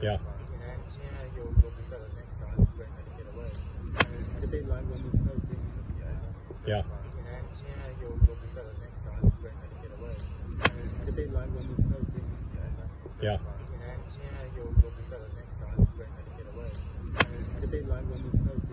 Yeah. Yeah. Yeah. Yeah.